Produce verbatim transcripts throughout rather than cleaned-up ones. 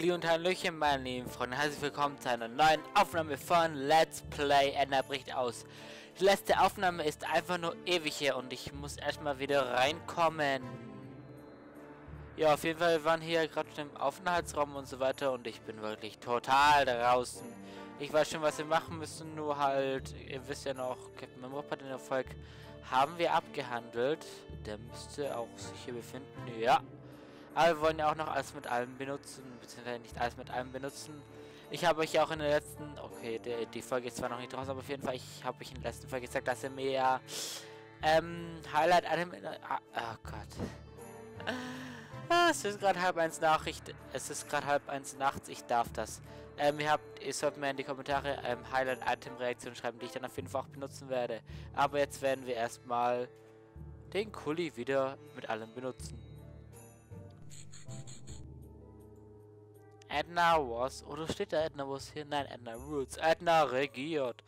Halli und Hallöchen, meine lieben Freunde, herzlich willkommen zu einer neuen Aufnahme von Let's Play Edna bricht aus. Die letzte Aufnahme ist einfach nur ewig hier und ich muss erstmal wieder reinkommen. Ja, auf jeden Fall, wir waren hier gerade schon im Aufenthaltsraum und so weiter und ich bin wirklich total draußen. Ich weiß schon, was wir machen müssen, nur halt, ihr wisst ja noch, Captain Moppa, den Erfolg haben wir abgehandelt. Der müsste auch sich hier befinden, ja. Aber wir wollen ja auch noch alles mit allem benutzen, beziehungsweise nicht alles mit allem benutzen. Ich habe euch ja auch in der letzten, okay, der, die Folge ist zwar noch nicht draußen, aber auf jeden Fall, ich habe euch in der letzten Folge gesagt, dass ihr mir ja, ähm, Highlight einem, ah, oh Gott. Ah, es ist gerade halb eins Nachricht, es ist gerade halb eins nachts, ich darf das. Ähm, ihr habt, ihr sollt mir in die Kommentare, ähm, Highlight-Item-Reaktion schreiben, die ich dann auf jeden Fall auch benutzen werde. Aber jetzt werden wir erstmal den Kuli wieder mit allem benutzen. Edna was, oder steht da Edna was hier? Nein, Edna Roots. Edna regiert.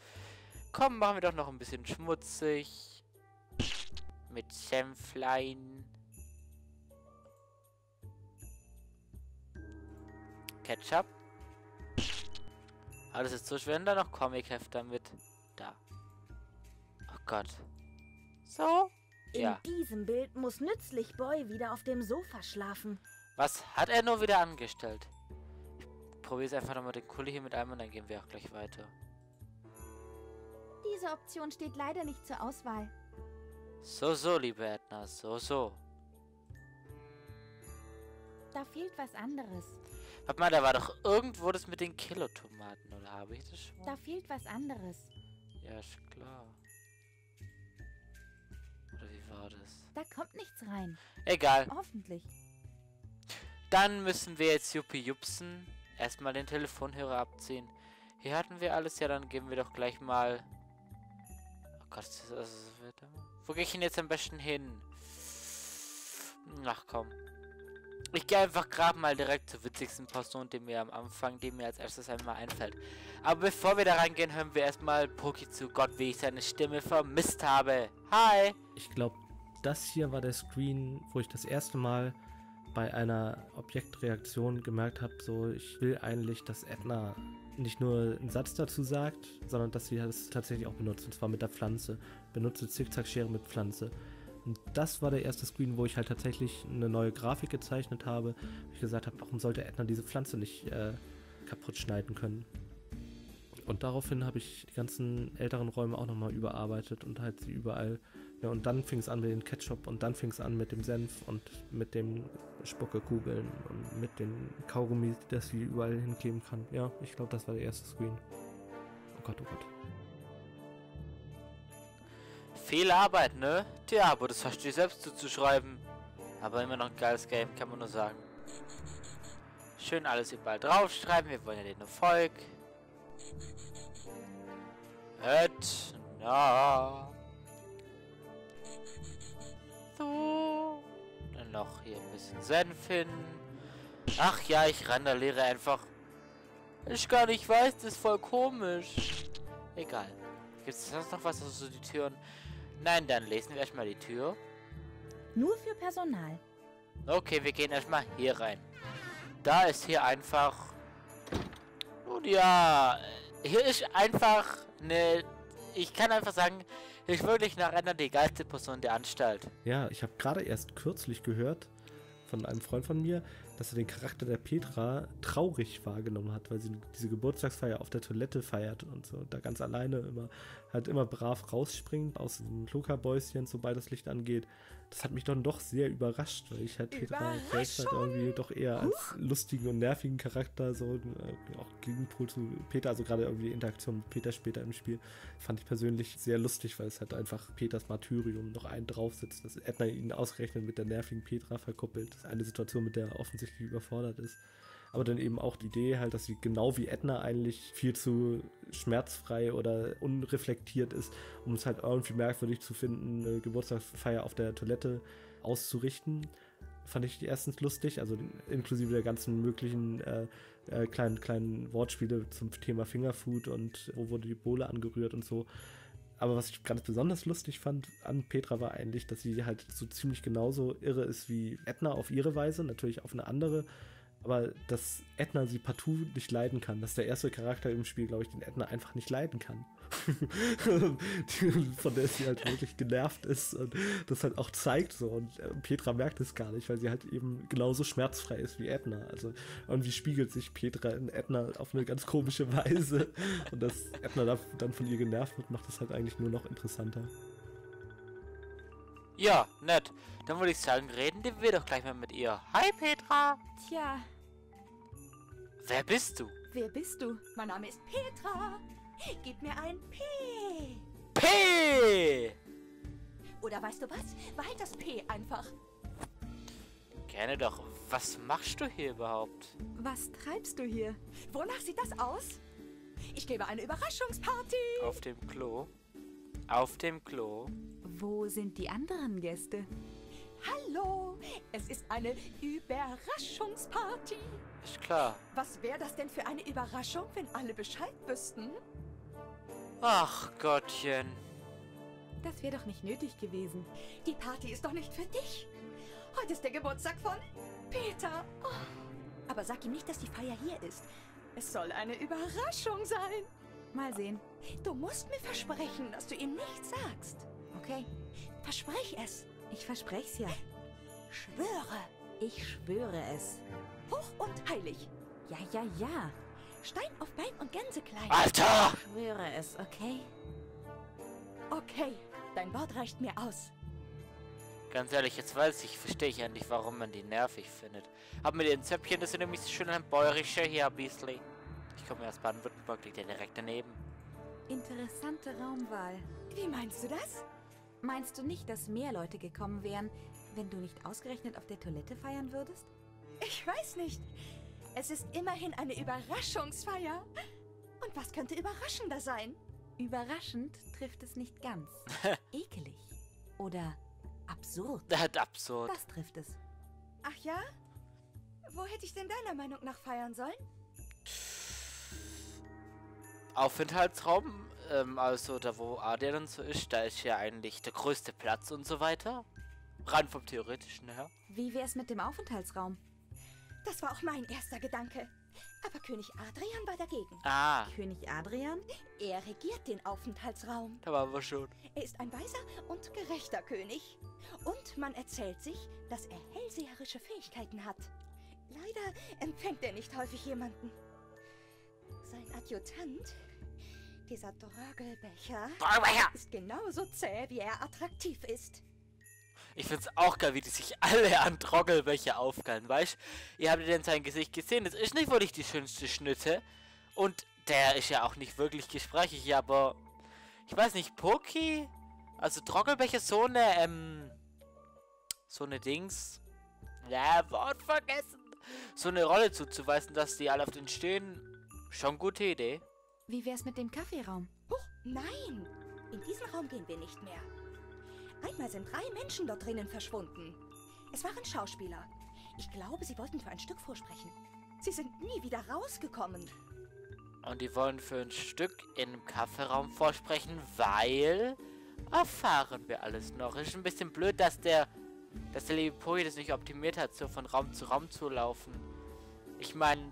Komm, machen wir doch noch ein bisschen schmutzig. Mit Senflein. Ketchup. Aber das ist so schwer, da noch Comic-Hefter mit. Da. Oh Gott. So? In ja. Diesem Bild muss nützlich Boy wieder auf dem Sofa schlafen. Was hat er nur wieder angestellt? Ich probiere es einfach nochmal den Kuli hier mit einem und dann gehen wir auch gleich weiter. Diese Option steht leider nicht zur Auswahl. So, so, liebe Edna, so, so. Da fehlt was anderes. Warte mal, da war doch irgendwo das mit den Kilotomaten, oder habe ich das schon? Da fehlt was anderes. Ja, ist klar. Oder wie war das? Da kommt nichts rein. Egal. Hoffentlich. Dann müssen wir jetzt Juppie jupsen. Erstmal den Telefonhörer abziehen. Hier hatten wir alles, ja, dann geben wir doch gleich mal... Oh Gott, das ist also so weiter. Wo gehe ich denn jetzt am besten hin? Ach komm. Ich gehe einfach gerade mal direkt zur witzigsten Person, die mir am Anfang, die mir als erstes einmal einfällt. Aber bevor wir da reingehen, hören wir erstmal Poki zu. Gott, wie ich seine Stimme vermisst habe. Hi! Ich glaube, das hier war der Screen, wo ich das erste Mal bei einer Objektreaktion gemerkt habe, so, ich will eigentlich, dass Edna nicht nur einen Satz dazu sagt, sondern dass sie das tatsächlich auch benutzt, und zwar mit der Pflanze. Benutze Zickzackschere mit Pflanze. Und das war der erste Screen, wo ich halt tatsächlich eine neue Grafik gezeichnet habe, wo ich gesagt habe, warum sollte Edna diese Pflanze nicht äh, kaputt schneiden können. Und daraufhin habe ich die ganzen älteren Räume auch nochmal überarbeitet und halt sie überall... Ja, und dann fing es an mit dem Ketchup und dann fing es an mit dem Senf und mit dem Spuckekugeln und mit den Kaugummis, dass sie überall hinkleben kann. Ja, ich glaube, das war der erste Screen. Oh Gott, oh Gott. Viel Arbeit, ne? Tja, aber das hast du dir selbst zuzuschreiben. Aber immer noch ein geiles Game, kann man nur sagen. Schön alles überall draufschreiben, wir wollen ja den Erfolg. Et na. So. Dann noch hier ein bisschen Senf hin. Ach ja, ich randaliere einfach. Ich gar nicht weiß, das ist voll komisch. Egal. Gibt es sonst noch was, also die Türen? Nein, dann lesen wir erstmal die Tür. Nur für Personal. Okay, wir gehen erstmal hier rein. Da ist hier einfach... Nun ja, hier ist einfach eine... Ich kann einfach sagen... Ich wirklich nach einer die geilste Person der Anstalt. Ja, ich habe gerade erst kürzlich gehört von einem Freund von mir, dass er den Charakter der Petra traurig wahrgenommen hat, weil sie diese Geburtstagsfeier auf der Toilette feiert und so, da ganz alleine immer, halt immer brav rausspringt aus dem Klokabäuschen, sobald das Licht angeht. Das hat mich dann doch sehr überrascht, weil ich halt Petra selbst halt irgendwie doch eher als lustigen und nervigen Charakter, so äh, auch Gegenpol zu Peter, also gerade irgendwie die Interaktion mit Peter später im Spiel, fand ich persönlich sehr lustig, weil es halt einfach Peters Martyrium noch einen draufsitzt, dass Edna ihn ausgerechnet mit der nervigen Petra verkuppelt. Das ist eine Situation, mit der er offensichtlich überfordert ist. Aber dann eben auch die Idee halt, dass sie genau wie Edna eigentlich viel zu schmerzfrei oder unreflektiert ist, um es halt irgendwie merkwürdig zu finden, eine Geburtstagsfeier auf der Toilette auszurichten. Fand ich erstens lustig, also inklusive der ganzen möglichen äh, äh, kleinen, kleinen Wortspiele zum Thema Fingerfood und wo wurde die Bohle angerührt und so. Aber was ich ganz besonders lustig fand an Petra war eigentlich, dass sie halt so ziemlich genauso irre ist wie Edna auf ihre Weise, natürlich auf eine andere Aber dass Edna sie partout nicht leiden kann. Das ist der erste Charakter im Spiel, glaube ich, den Edna einfach nicht leiden kann. Von der sie halt wirklich genervt ist und das halt auch zeigt so. Und Petra merkt es gar nicht, weil sie halt eben genauso schmerzfrei ist wie Edna. Also irgendwie spiegelt sich Petra in Edna auf eine ganz komische Weise. Und dass Edna dann von ihr genervt wird, macht das halt eigentlich nur noch interessanter. Ja, nett. Dann würde ich sagen, reden wir doch gleich mal mit ihr. Hi, Petra! Tja. Wer bist du? Wer bist du? Mein Name ist Petra. Gib mir ein P. P! Oder weißt du was? Behalt das P einfach. Gerne doch. Was machst du hier überhaupt? Was treibst du hier? Wonach sieht das aus? Ich gebe eine Überraschungsparty. Auf dem Klo. Auf dem Klo. Wo sind die anderen Gäste? Hallo, es ist eine Überraschungsparty. Ist klar. Was wäre das denn für eine Überraschung, wenn alle Bescheid wüssten? Ach Gottchen. Das wäre doch nicht nötig gewesen. Die Party ist doch nicht für dich. Heute ist der Geburtstag von Peter. Oh. Aber sag ihm nicht, dass die Feier hier ist. Es soll eine Überraschung sein. Mal sehen. Du musst mir versprechen, dass du ihm nichts sagst. Okay. Versprech es. Ich versprech's ja. Schwöre. Ich schwöre es. Hoch und heilig. Ja, ja, ja. Stein auf Bein und Gänsekleid. Alter! Ich schwöre es, okay? Okay. Dein Wort reicht mir aus. Ganz ehrlich, jetzt weiß ich, verstehe ich endlich, warum man die nervig findet. Aber mit den Zöpfchen, das sind nämlich so schön ein bäuerischer hier, Beasley. Ich komme aus Baden-Württemberg, liegt ja direkt daneben. Interessante Raumwahl. Wie meinst du das? Meinst du nicht, dass mehr Leute gekommen wären, wenn du nicht ausgerechnet auf der Toilette feiern würdest? Ich weiß nicht. Es ist immerhin eine Überraschungsfeier. Und was könnte überraschender sein? Überraschend trifft es nicht ganz. Ekelig. Oder absurd. Das ist absurd. Das trifft es. Ach ja? Wo hätte ich denn deiner Meinung nach feiern sollen? Aufenthaltsraum, ähm, also da wo Adrian und so ist, da ist ja eigentlich der größte Platz und so weiter. Rein vom Theoretischen her. Wie wär's mit dem Aufenthaltsraum? Das war auch mein erster Gedanke. Aber König Adrian war dagegen. Ah. König Adrian? Er regiert den Aufenthaltsraum. Da war wir schon. Er ist ein weiser und gerechter König. Und man erzählt sich, dass er hellseherische Fähigkeiten hat. Leider empfängt er nicht häufig jemanden. Sein Adjutant, dieser Droggelbecher, ist genauso zäh, wie er attraktiv ist. Ich find's auch geil, wie die sich alle an Droggelbecher aufgeilen, weißt du? Ihr habt ihr denn sein Gesicht gesehen? Das ist nicht wirklich die schönste Schnitte. Und der ist ja auch nicht wirklich gesprächig, aber... Ich weiß nicht, Poki? Also Droggelbecher, so eine, ähm... So eine Dings... Ja, Wort vergessen! So eine Rolle zuzuweisen, dass die alle auf den stehen... Schon gute Idee. Wie wär's mit dem Kaffeeraum? Huch, nein! In diesen Raum gehen wir nicht mehr. Einmal sind drei Menschen dort drinnen verschwunden. Es waren Schauspieler. Ich glaube, sie wollten für ein Stück vorsprechen. Sie sind nie wieder rausgekommen. Und die wollen für ein Stück im Kaffeeraum vorsprechen, weil... Erfahren wir alles noch. Ist ein bisschen blöd, dass der... Dass der liebe Poki das nicht optimiert hat, so von Raum zu Raum zu laufen. Ich meine,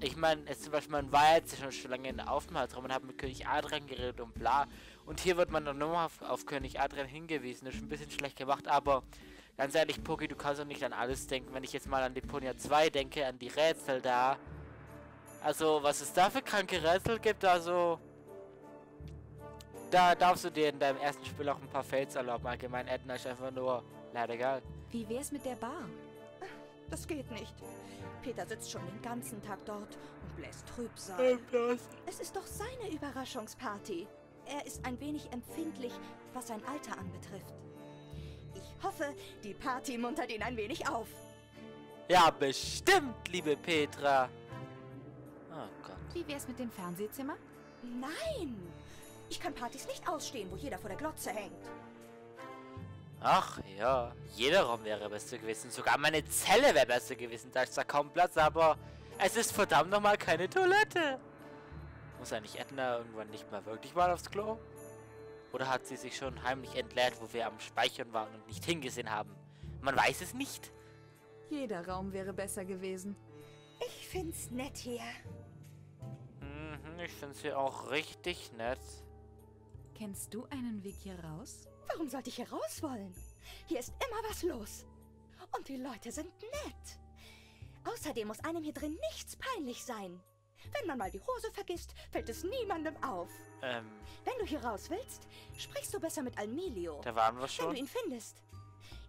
ich meine, jetzt zum Beispiel, man war jetzt schon, schon lange in der Aufenthaltsraum und hat mit König Adrian geredet und bla. Und hier wird man dann nochmal auf, auf König Adrian hingewiesen. Das ist ein bisschen schlecht gemacht, aber ganz ehrlich, Poki, du kannst doch nicht an alles denken. Wenn ich jetzt mal an Deponia zwei denke, an die Rätsel da. Also, was es da für kranke Rätsel gibt, also... Da darfst du dir in deinem ersten Spiel auch ein paar Fails erlauben. Allgemein, Edna ist einfach nur leider egal. Wie wär's mit der Bar? Das geht nicht. Peter sitzt schon den ganzen Tag dort und bläst Trübsal. Es ist doch seine Überraschungsparty. Er ist ein wenig empfindlich, was sein Alter anbetrifft. Ich hoffe, die Party muntert ihn ein wenig auf. Ja, bestimmt, liebe Petra. Oh Gott. Wie wär's mit dem Fernsehzimmer? Nein! Ich kann Partys nicht ausstehen, wo jeder vor der Glotze hängt. Ach ja, jeder Raum wäre besser gewesen. Sogar meine Zelle wäre besser gewesen. Da ist da kaum Platz, aber es ist verdammt nochmal keine Toilette. Muss eigentlich Edna irgendwann nicht mal wirklich mal aufs Klo? Oder hat sie sich schon heimlich entleert, wo wir am Speichern waren und nicht hingesehen haben? Man weiß es nicht. Jeder Raum wäre besser gewesen. Ich find's nett hier. Mhm, ich find's hier auch richtig nett. Kennst du einen Weg hier raus? Warum sollte ich hier raus wollen? Hier ist immer was los. Und die Leute sind nett. Außerdem muss einem hier drin nichts peinlich sein. Wenn man mal die Hose vergisst, fällt es niemandem auf. Ähm. Wenn du hier raus willst, sprichst du besser mit Almilio. Da waren wir schon. Wenn du ihn findest.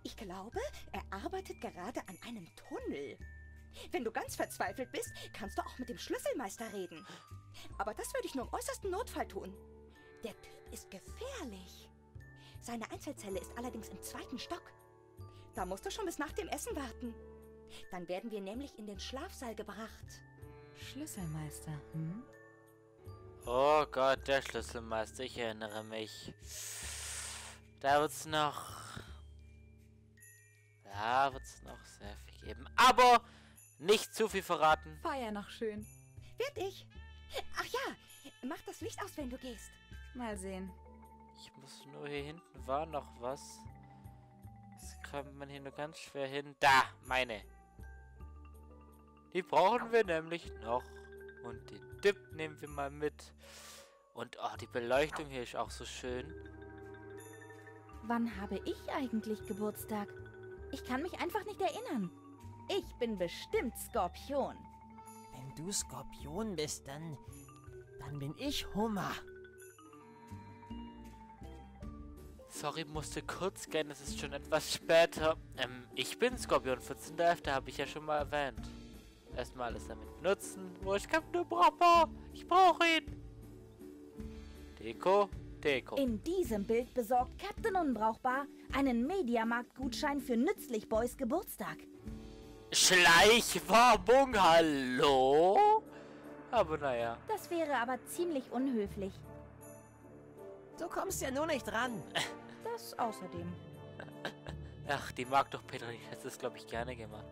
Ich glaube, er arbeitet gerade an einem Tunnel. Wenn du ganz verzweifelt bist, kannst du auch mit dem Schlüsselmeister reden. Aber das würde ich nur im äußersten Notfall tun. Der Typ ist gefährlich. Seine Einzelzelle ist allerdings im zweiten Stock. Da musst du schon bis nach dem Essen warten. Dann werden wir nämlich in den Schlafsaal gebracht. Schlüsselmeister, hm? Oh Gott, der Schlüsselmeister, ich erinnere mich. Da wird's noch... Da wird's noch sehr viel geben. Aber nicht zu viel verraten. Feier noch schön. Werd ich. Ach ja, mach das Licht aus, wenn du gehst. Mal sehen. Ich muss nur hier hinten, war noch was. Das kommt man hier nur ganz schwer hin. Da, meine. Die brauchen wir nämlich noch. Und den Tipp nehmen wir mal mit. Und oh, die Beleuchtung hier ist auch so schön. Wann habe ich eigentlich Geburtstag? Ich kann mich einfach nicht erinnern. Ich bin bestimmt Skorpion. Wenn du Skorpion bist, dann... Dann bin ich Hummer. Sorry, musste kurz gehen. Es ist schon etwas später. Ähm, ich bin Skorpion. vierzehnten elften habe ich ja schon mal erwähnt. Erstmal alles damit nutzen. Wo ist Captain Unbrauchbar? Ich brauche ihn. Deko, Deko. In diesem Bild besorgt Captain Unbrauchbar einen Mediamarkt-Gutschein für nützlich Boys Geburtstag. Schleichwerbung, hallo? Aber naja. Das wäre aber ziemlich unhöflich. Du kommst ja nur nicht ran. Das außerdem. Ach, die mag doch Petra nicht. Das ist, glaube ich, gerne gemacht.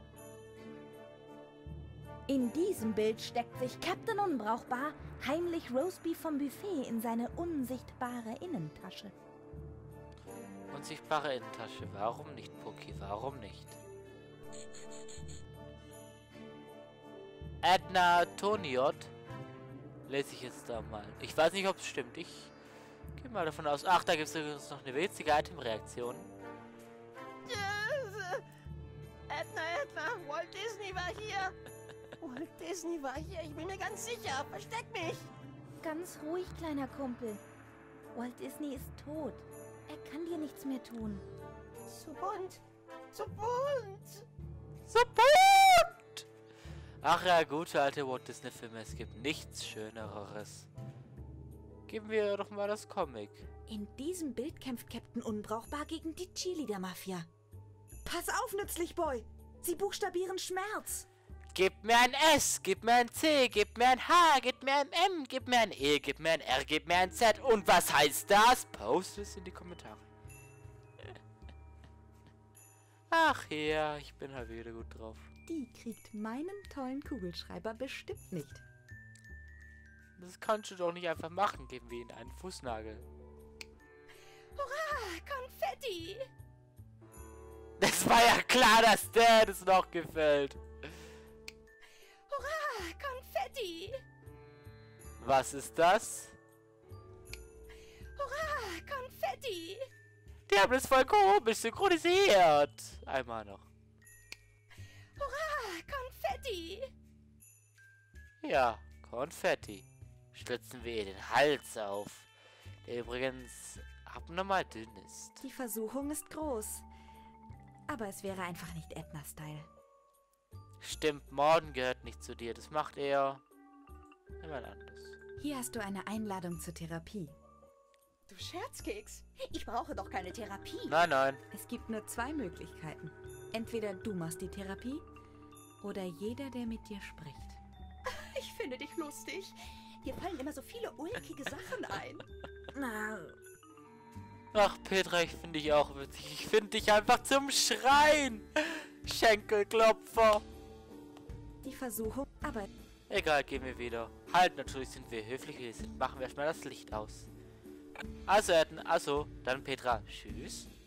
In diesem Bild steckt sich Captain Unbrauchbar heimlich Roastbeef vom Buffet in seine unsichtbare Innentasche. Unsichtbare Innentasche. Warum nicht, Poki? Warum nicht? Edna Toniot lese ich jetzt da mal. Ich weiß nicht, ob es stimmt. Ich gehe mal davon aus. Ach, da gibt es übrigens noch eine witzige Itemreaktion. Edna, Edna, Walt Disney war hier. Walt Disney war hier. Ich bin mir ganz sicher. Versteck mich. Ganz ruhig, kleiner Kumpel. Walt Disney ist tot. Er kann dir nichts mehr tun. So bunt. So bunt. So bunt. Ach ja, gute alte Walt Disney Filme. Es gibt nichts Schöneres. Geben wir doch mal das Comic. In diesem Bild kämpft Captain Unbrauchbar gegen die Cheerleader-Mafia. Pass auf, nützlich Boy. Sie buchstabieren Schmerz. Gib mir ein S, gib mir ein C, gib mir ein H, gib mir ein M, gib mir ein E, gib mir ein R, gib mir ein Z. Und was heißt das? Post es in die Kommentare. Ach ja, ich bin halt wieder gut drauf. Die kriegt meinen tollen Kugelschreiber bestimmt nicht. Das kannst du doch nicht einfach machen, geben wir ihnen einen Fußnagel. Hurra, Konfetti! Das war ja klar, dass der das noch gefällt. Hurra, Konfetti! Was ist das? Hurra, Konfetti! Die haben das voll komisch synchronisiert. Einmal noch. Hurra, Konfetti! Ja, Konfetti. Schlitzen wir ihr den Hals auf, der übrigens abnormal dünn ist. Die Versuchung ist groß. Aber es wäre einfach nicht Edna-Style. Stimmt, Morden gehört nicht zu dir. Das macht er jemand anderes. Hier hast du eine Einladung zur Therapie. Du Scherzkeks, ich brauche doch keine Therapie. Nein, nein. Es gibt nur zwei Möglichkeiten. Entweder du machst die Therapie oder jeder, der mit dir spricht. Ich finde dich lustig. Dir fallen immer so viele ulkige Sachen ein. Ach, Petra, ich finde dich auch witzig. Ich finde dich einfach zum Schreien. Schenkelklopfer. Die Versuchung, aber... Egal, gehen wir wieder. Halt, natürlich sind wir höflich, wir sind. Machen wir erstmal das Licht aus. Also, also, dann Petra. Tschüss.